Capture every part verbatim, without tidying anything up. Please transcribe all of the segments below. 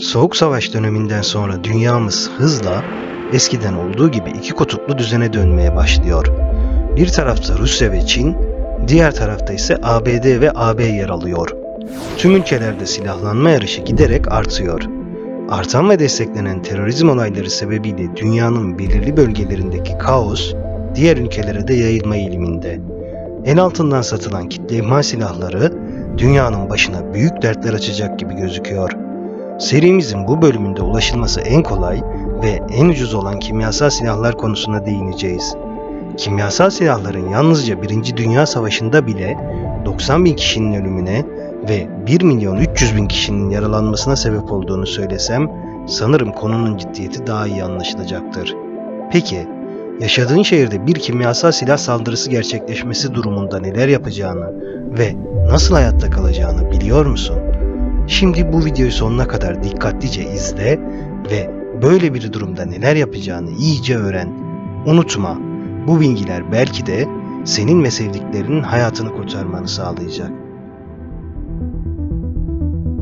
Soğuk Savaş döneminden sonra dünyamız hızla eskiden olduğu gibi iki kutuplu düzene dönmeye başlıyor. Bir tarafta Rusya ve Çin, diğer tarafta ise A B D ve A B yer alıyor. Tüm ülkelerde silahlanma yarışı giderek artıyor. Artan ve desteklenen terörizm olayları sebebiyle dünyanın belirli bölgelerindeki kaos, diğer ülkelere de yayılma eğiliminde. El altından satılan kitle imha silahları, dünyanın başına büyük dertler açacak gibi gözüküyor. Serimizin bu bölümünde ulaşılması en kolay ve en ucuz olan kimyasal silahlar konusuna değineceğiz. Kimyasal silahların yalnızca birinci. Dünya Savaşı'nda bile doksan bin kişinin ölümüne ve bir milyon üç yüz bin kişinin yaralanmasına sebep olduğunu söylesem, sanırım konunun ciddiyeti daha iyi anlaşılacaktır. Peki, yaşadığın şehirde bir kimyasal silah saldırısı gerçekleşmesi durumunda neler yapacağını ve nasıl hayatta kalacağını biliyor musun? Şimdi bu videoyu sonuna kadar dikkatlice izle ve böyle bir durumda neler yapacağını iyice öğren. Unutma, bu bilgiler belki de senin ve sevdiklerinin hayatını kurtarmanı sağlayacak.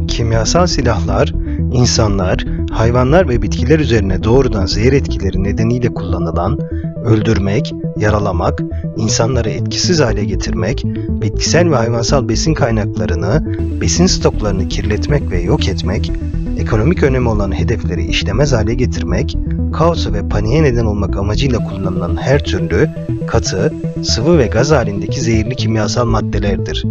Kimyasal silahlar, insanlar, hayvanlar ve bitkiler üzerine doğrudan zehir etkileri nedeniyle kullanılan, öldürmek, yaralamak, insanları etkisiz hale getirmek, bitkisel ve hayvansal besin kaynaklarını, besin stoklarını kirletmek ve yok etmek, ekonomik önemi olan hedefleri işlemez hale getirmek, kaosa ve paniğe neden olmak amacıyla kullanılan her türlü katı, sıvı ve gaz halindeki zehirli kimyasal maddelerdir.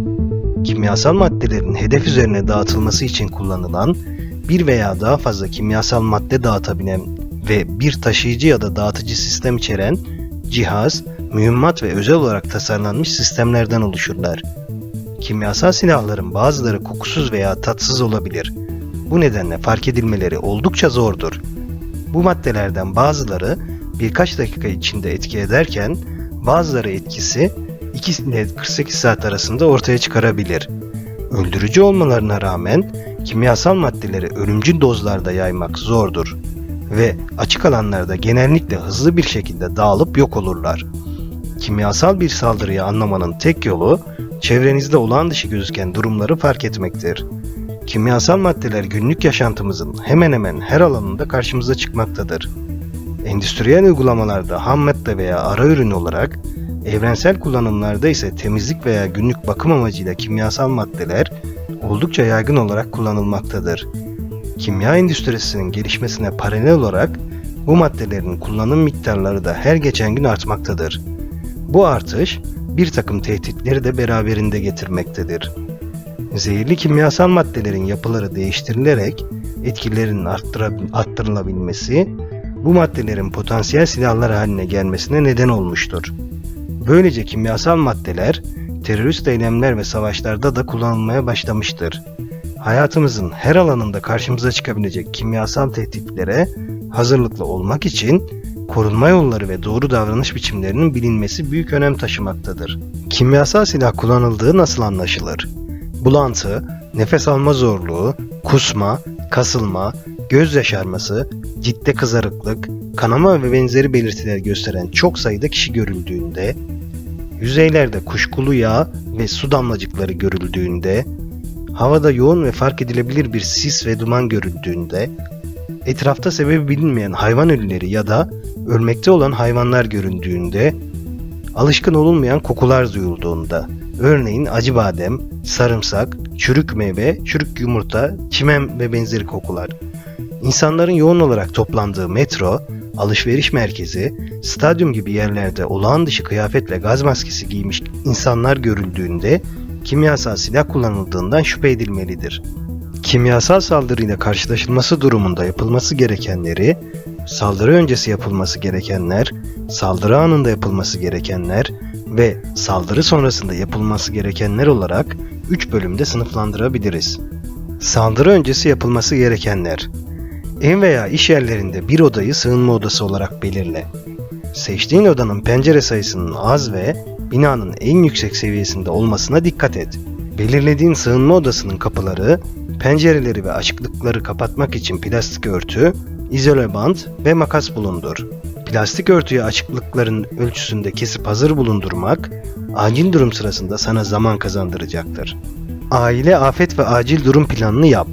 Kimyasal maddelerin hedef üzerine dağıtılması için kullanılan, bir veya daha fazla kimyasal madde dağıtabilen ve bir taşıyıcı ya da dağıtıcı sistem içeren cihaz, mühimmat ve özel olarak tasarlanmış sistemlerden oluşurlar. Kimyasal silahların bazıları kokusuz veya tatsız olabilir. Bu nedenle fark edilmeleri oldukça zordur. Bu maddelerden bazıları birkaç dakika içinde etki ederken, bazıları etkisi iki ile kırk sekiz saat arasında ortaya çıkarabilir. Öldürücü olmalarına rağmen kimyasal maddeleri ölümcül dozlarda yaymak zordur ve açık alanlarda genellikle hızlı bir şekilde dağılıp yok olurlar. Kimyasal bir saldırıyı anlamanın tek yolu, çevrenizde olağan dışı gözüken durumları fark etmektir. Kimyasal maddeler günlük yaşantımızın hemen hemen her alanında karşımıza çıkmaktadır. Endüstriyel uygulamalarda ham madde veya ara ürün olarak, evrensel kullanımlarda ise temizlik veya günlük bakım amacıyla kimyasal maddeler oldukça yaygın olarak kullanılmaktadır. Kimya endüstrisinin gelişmesine paralel olarak bu maddelerin kullanım miktarları da her geçen gün artmaktadır. Bu artış bir takım tehditleri de beraberinde getirmektedir. Zehirli kimyasal maddelerin yapıları değiştirilerek etkilerinin arttırılabilmesi, bu maddelerin potansiyel silahlar haline gelmesine neden olmuştur. Böylece kimyasal maddeler, terörist eylemler ve savaşlarda da kullanılmaya başlamıştır. Hayatımızın her alanında karşımıza çıkabilecek kimyasal tehditlere hazırlıklı olmak için korunma yolları ve doğru davranış biçimlerinin bilinmesi büyük önem taşımaktadır. Kimyasal silah kullanıldığı nasıl anlaşılır? Bulantı, nefes alma zorluğu, kusma, kasılma, göz yaşarması, ciltte kızarıklık, kanama ve benzeri belirtiler gösteren çok sayıda kişi görüldüğünde, yüzeylerde kuşkulu yağ ve su damlacıkları görüldüğünde, havada yoğun ve fark edilebilir bir sis ve duman görüldüğünde, etrafta sebebi bilinmeyen hayvan ölüleri ya da ölmekte olan hayvanlar göründüğünde, alışkın olunmayan kokular duyulduğunda, örneğin acı badem, sarımsak, çürük meyve, çürük yumurta, çimen ve benzeri kokular, İnsanların yoğun olarak toplandığı metro, alışveriş merkezi, stadyum gibi yerlerde olağan dışı kıyafet ve gaz maskesi giymiş insanlar görüldüğünde kimyasal silah kullanıldığından şüphe edilmelidir. Kimyasal saldırıyla karşılaşılması durumunda yapılması gerekenleri, saldırı öncesi yapılması gerekenler, saldırı anında yapılması gerekenler ve saldırı sonrasında yapılması gerekenler olarak üç bölümde sınıflandırabiliriz. Saldırı öncesi yapılması gerekenler: Ev veya iş yerlerinde bir odayı sığınma odası olarak belirle. Seçtiğin odanın pencere sayısının az ve binanın en yüksek seviyesinde olmasına dikkat et. Belirlediğin sığınma odasının kapıları, pencereleri ve açıklıkları kapatmak için plastik örtü, izole bant ve makas bulundur. Plastik örtüyü açıklıkların ölçüsünde kesip hazır bulundurmak, acil durum sırasında sana zaman kazandıracaktır. Aile afet ve acil durum planını yap.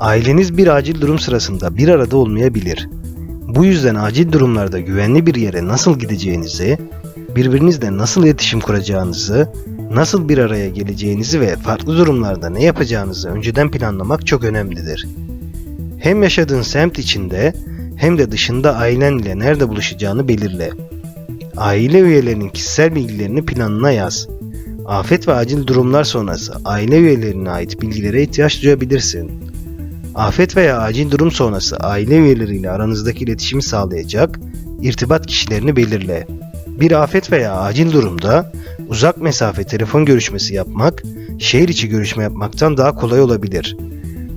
Aileniz bir acil durum sırasında bir arada olmayabilir. Bu yüzden acil durumlarda güvenli bir yere nasıl gideceğinizi, birbirinizle nasıl iletişim kuracağınızı, nasıl bir araya geleceğinizi ve farklı durumlarda ne yapacağınızı önceden planlamak çok önemlidir. Hem yaşadığın semt içinde hem de dışında ailenle nerede buluşacağını belirle. Aile üyelerinin kişisel bilgilerini planına yaz. Afet ve acil durumlar sonrası aile üyelerine ait bilgilere ihtiyaç duyabilirsin. Afet veya acil durum sonrası aile üyeleriyle aranızdaki iletişimi sağlayacak irtibat kişilerini belirle. Bir afet veya acil durumda uzak mesafe telefon görüşmesi yapmak, şehir içi görüşme yapmaktan daha kolay olabilir.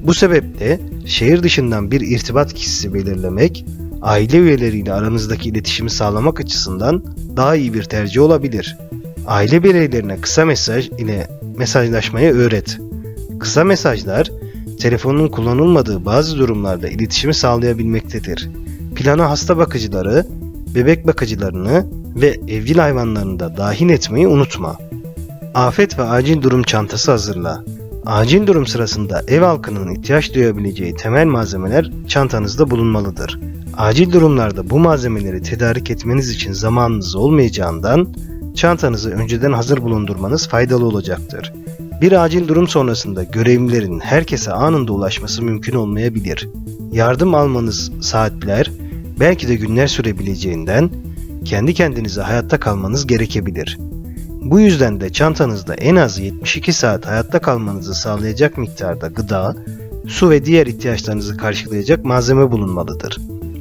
Bu sebeple şehir dışından bir irtibat kişisi belirlemek, aile üyeleriyle aranızdaki iletişimi sağlamak açısından daha iyi bir tercih olabilir. Aile bireylerine kısa mesaj ile mesajlaşmayı öğret. Kısa mesajlar, telefonun kullanılmadığı bazı durumlarda iletişimi sağlayabilmektedir. Plana hasta bakıcıları, bebek bakıcılarını ve evcil hayvanlarını da dahil etmeyi unutma. Afet ve acil durum çantası hazırla. Acil durum sırasında ev halkının ihtiyaç duyabileceği temel malzemeler çantanızda bulunmalıdır. Acil durumlarda bu malzemeleri tedarik etmeniz için zamanınız olmayacağından çantanızı önceden hazır bulundurmanız faydalı olacaktır. Bir acil durum sonrasında görevlilerin herkese anında ulaşması mümkün olmayabilir. Yardım almanız saatler, belki de günler sürebileceğinden kendi kendinize hayatta kalmanız gerekebilir. Bu yüzden de çantanızda en az yetmiş iki saat hayatta kalmanızı sağlayacak miktarda gıda, su ve diğer ihtiyaçlarınızı karşılayacak malzeme bulunmalıdır.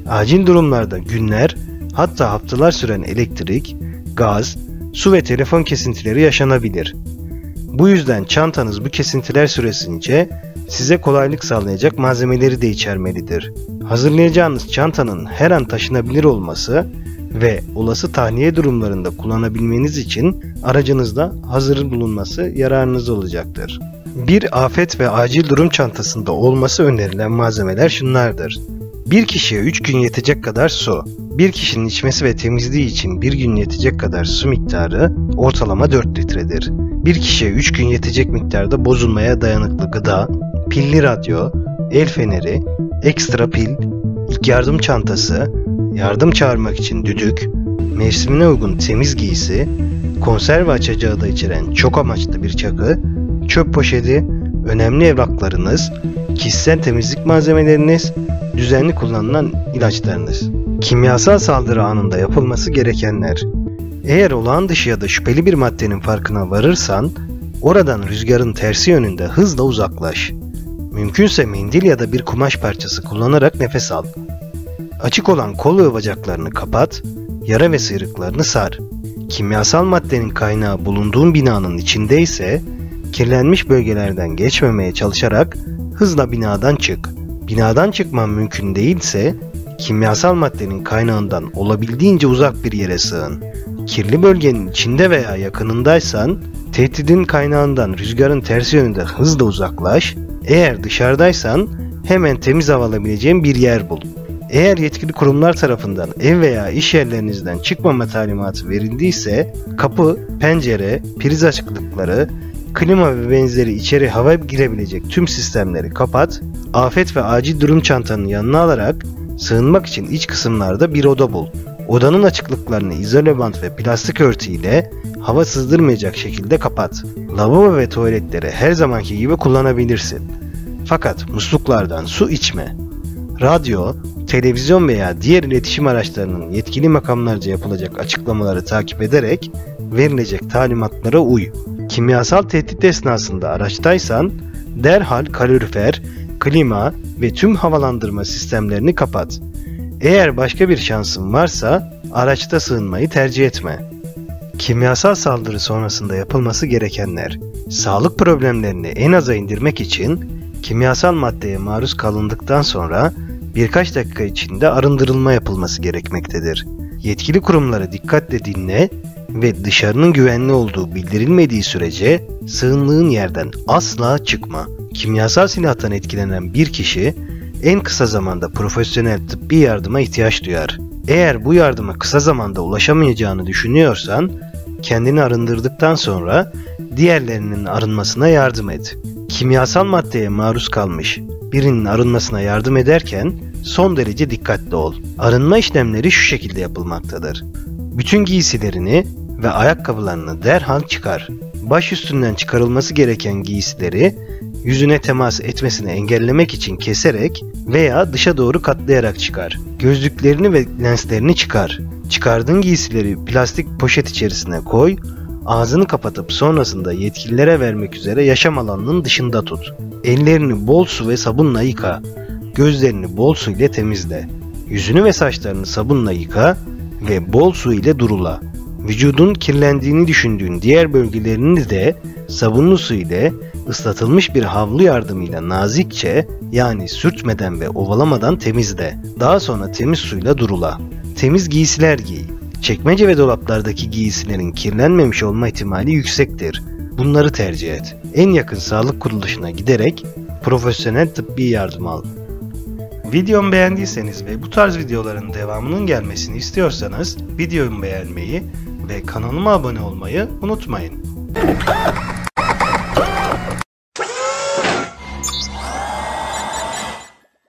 Acil durumlarda günler, hatta haftalar süren elektrik, gaz, su ve telefon kesintileri yaşanabilir. Bu yüzden çantanız bu kesintiler süresince size kolaylık sağlayacak malzemeleri de içermelidir. Hazırlayacağınız çantanın her an taşınabilir olması ve olası tahliye durumlarında kullanabilmeniz için aracınızda hazır bulunması yararınız olacaktır. Bir afet ve acil durum çantasında olması önerilen malzemeler şunlardır. Bir kişiye üç gün yetecek kadar su, bir kişinin içmesi ve temizliği için bir gün yetecek kadar su miktarı ortalama dört litredir. Bir kişiye üç gün yetecek miktarda bozulmaya dayanıklı gıda, pilli radyo, el feneri, ekstra pil, ilk yardım çantası, yardım çağırmak için düdük, mevsimine uygun temiz giysi, konserve açacağı da içeren çok amaçlı bir çakı, çöp poşeti, önemli evraklarınız, kişisel temizlik malzemeleriniz, düzenli kullanılan ilaçlarınız. Kimyasal saldırı anında yapılması gerekenler. Eğer olağan dışı ya da şüpheli bir maddenin farkına varırsan, oradan rüzgarın tersi yönünde hızla uzaklaş. Mümkünse mendil ya da bir kumaş parçası kullanarak nefes al. Açık olan kol ve bacaklarını kapat, yara ve sıyrıklarını sar. Kimyasal maddenin kaynağı bulunduğun binanın içinde ise kirlenmiş bölgelerden geçmemeye çalışarak hızla binadan çık. Binadan çıkman mümkün değilse kimyasal maddenin kaynağından olabildiğince uzak bir yere sığın. Kirli bölgenin içinde veya yakınındaysan tehdidin kaynağından rüzgarın tersi yönünde hızla uzaklaş. Eğer dışarıdaysan hemen temiz hava alabileceğin bir yer bul. Eğer yetkili kurumlar tarafından ev veya iş yerlerinizden çıkmama talimatı verildiyse kapı, pencere, priz açıklıkları, klima ve benzeri içeri hava girebilecek tüm sistemleri kapat. Afet ve acil durum çantanın yanına alarak sığınmak için iç kısımlarda bir oda bul. Odanın açıklıklarını izole bant ve plastik örtü ile hava sızdırmayacak şekilde kapat. Lavabo ve tuvaletleri her zamanki gibi kullanabilirsin. Fakat musluklardan su içme. Radyo, televizyon veya diğer iletişim araçlarının yetkili makamlarca yapılacak açıklamaları takip ederek verilecek talimatlara uy. Kimyasal tehdit esnasında araçtaysan derhal kalorifer, klima ve tüm havalandırma sistemlerini kapat. Eğer başka bir şansın varsa araçta sığınmayı tercih etme. Kimyasal saldırı sonrasında yapılması gerekenler. Sağlık problemlerini en aza indirmek için kimyasal maddeye maruz kalındıktan sonra birkaç dakika içinde arındırılma yapılması gerekmektedir. Yetkili kurumları dikkatle dinle ve dışarının güvenli olduğu bildirilmediği sürece sığındığın yerden asla çıkma. Kimyasal silahtan etkilenen bir kişi en kısa zamanda profesyonel tıbbi yardıma ihtiyaç duyar. Eğer bu yardıma kısa zamanda ulaşamayacağını düşünüyorsan, kendini arındırdıktan sonra diğerlerinin arınmasına yardım et. Kimyasal maddeye maruz kalmış birinin arınmasına yardım ederken son derece dikkatli ol. Arınma işlemleri şu şekilde yapılmaktadır. Bütün giysilerini ve ayakkabılarını derhal çıkar. Baş üstünden çıkarılması gereken giysileri yüzüne temas etmesini engellemek için keserek veya dışa doğru katlayarak çıkar. Gözlüklerini ve lenslerini çıkar. Çıkardığın giysileri plastik poşet içerisine koy. Ağzını kapatıp sonrasında yetkililere vermek üzere yaşam alanının dışında tut. Ellerini bol su ve sabunla yıka. Gözlerini bol su ile temizle. Yüzünü ve saçlarını sabunla yıka ve bol su ile durula. Vücudun kirlendiğini düşündüğün diğer bölgelerini de sabunlu su ile ıslatılmış bir havlu yardımıyla nazikçe, yani sürtmeden ve ovalamadan temizle. Daha sonra temiz suyla durula. Temiz giysiler giy. Çekmece ve dolaplardaki giysilerin kirlenmemiş olma ihtimali yüksektir. Bunları tercih et. En yakın sağlık kuruluşuna giderek profesyonel tıbbi yardım al. Videomu beğendiyseniz ve bu tarz videoların devamının gelmesini istiyorsanız videomu beğenmeyi ve kanalıma abone olmayı unutmayın.